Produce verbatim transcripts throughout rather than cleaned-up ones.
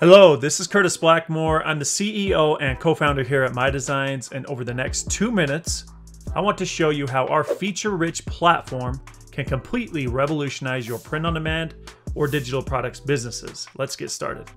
Hello, this is Curtis Blackmore. I'm the C E O and co-founder here at MyDesigns, and over the next two minutes, I want to show you how our feature-rich platform can completely revolutionize your print-on-demand or digital products businesses. Let's get started.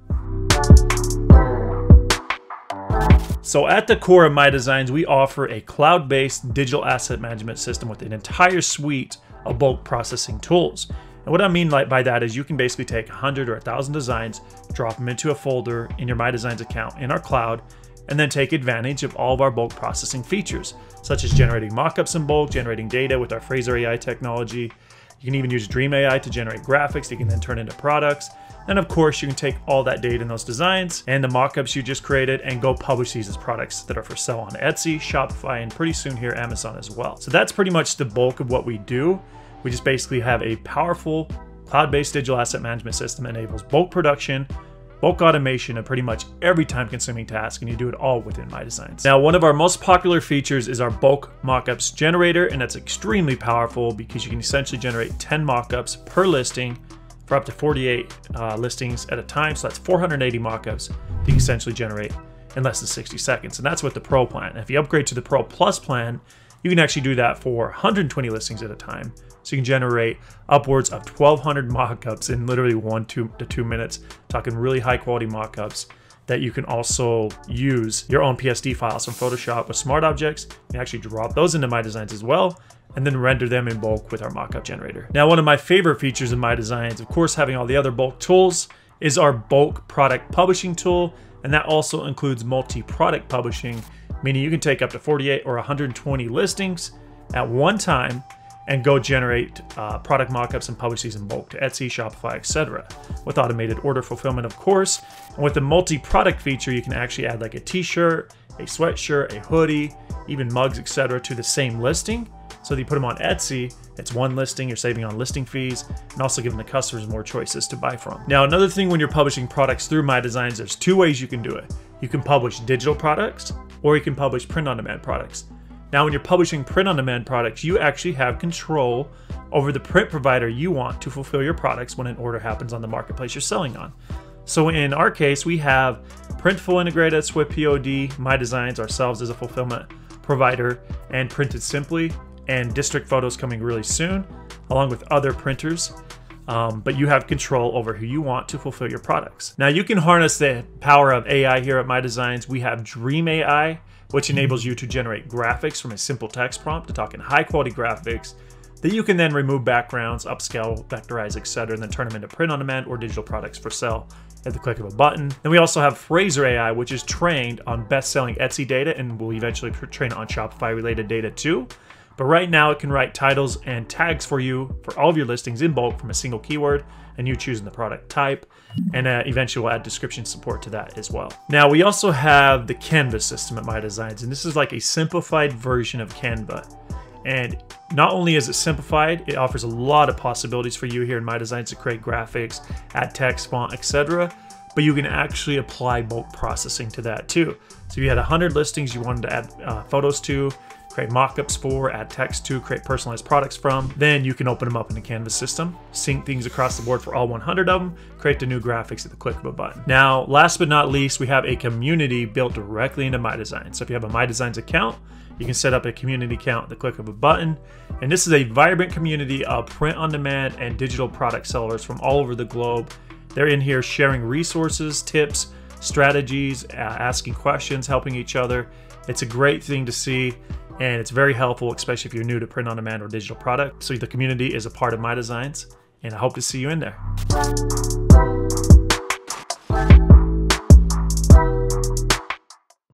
So at the core of MyDesigns, we offer a cloud-based digital asset management system with an entire suite of bulk processing tools. And what I mean by that is you can basically take one hundred or one thousand designs, drop them into a folder in your MyDesigns account in our cloud, and then take advantage of all of our bulk processing features, such as generating mockups in bulk, generating data with our Phraser A I technology. You can even use Dream A I to generate graphics that you can then turn into products. And of course, you can take all that data in those designs and the mockups you just created and go publish these as products that are for sale on Etsy, Shopify, and pretty soon here Amazon as well. So that's pretty much the bulk of what we do. We just basically have a powerful cloud-based digital asset management system that enables bulk production, bulk automation, and pretty much every time-consuming task, and you do it all within MyDesigns. Now, one of our most popular features is our bulk mockups generator, and that's extremely powerful because you can essentially generate ten mockups per listing for up to forty-eight uh, listings at a time. So that's four hundred eighty mockups that you essentially generate in less than sixty seconds, and that's with the Pro plan. If you upgrade to the Pro Plus plan, you can actually do that for one hundred twenty listings at a time. So you can generate upwards of twelve hundred mockups in literally one two to two minutes, talking really high quality mockups that you can also use your own P S D files from Photoshop with smart objects and actually drop those into MyDesigns as well, and then render them in bulk with our mockup generator. Now, one of my favorite features in MyDesigns, of course, having all the other bulk tools, is our bulk product publishing tool. And that also includes multi-product publishing, meaning you can take up to forty-eight or one hundred twenty listings at one time and go generate uh, product mockups and publish these in bulk to Etsy, Shopify, et cetera, with automated order fulfillment, of course. And with the multi-product feature, you can actually add like a t-shirt, a sweatshirt, a hoodie, even mugs, et cetera, to the same listing. So that you put them on Etsy, it's one listing, you're saving on listing fees, and also giving the customers more choices to buy from. Now, another thing when you're publishing products through MyDesigns, there's two ways you can do it. You can publish digital products, or you can publish print-on-demand products. Now, when you're publishing print-on-demand products, you actually have control over the print provider you want to fulfill your products when an order happens on the marketplace you're selling on. So in our case, we have Printful integrated, Swift P O D, MyDesigns, ourselves as a fulfillment provider, and Printed Simply, and District Photos coming really soon, along with other printers. Um, but you have control over who you want to fulfill your products. Now, you can harness the power of A I here at MyDesigns. We have Dream A I, which enables you to generate graphics from a simple text prompt to talk in high quality graphics that you can then remove backgrounds, upscale, vectorize, et cetera, and then turn them into print on demand or digital products for sale at the click of a button. Then we also have Phraser A I, which is trained on best-selling Etsy data and will eventually train on Shopify related data too. But right now it can write titles and tags for you for all of your listings in bulk from a single keyword, and you choosing the product type, and uh, eventually we'll add description support to that as well. Now, we also have the Canva system at MyDesigns, and this is like a simplified version of Canva. And not only is it simplified, it offers a lot of possibilities for you here in MyDesigns to create graphics, add text, font, et cetera. But you can actually apply bulk processing to that too. So if you had one hundred listings you wanted to add uh, photos to, create mockups for, add text to, create personalized products from, then you can open them up in the Canva system, sync things across the board for all one hundred of them, create the new graphics at the click of a button. Now, last but not least, we have a community built directly into MyDesigns. So if you have a MyDesigns account, you can set up a community account at the click of a button. And this is a vibrant community of print-on-demand and digital product sellers from all over the globe. They're in here sharing resources, tips, strategies, uh, asking questions, helping each other. It's a great thing to see. And it's very helpful, especially if you're new to print on demand or digital product. So the community is a part of MyDesigns, and I hope to see you in there.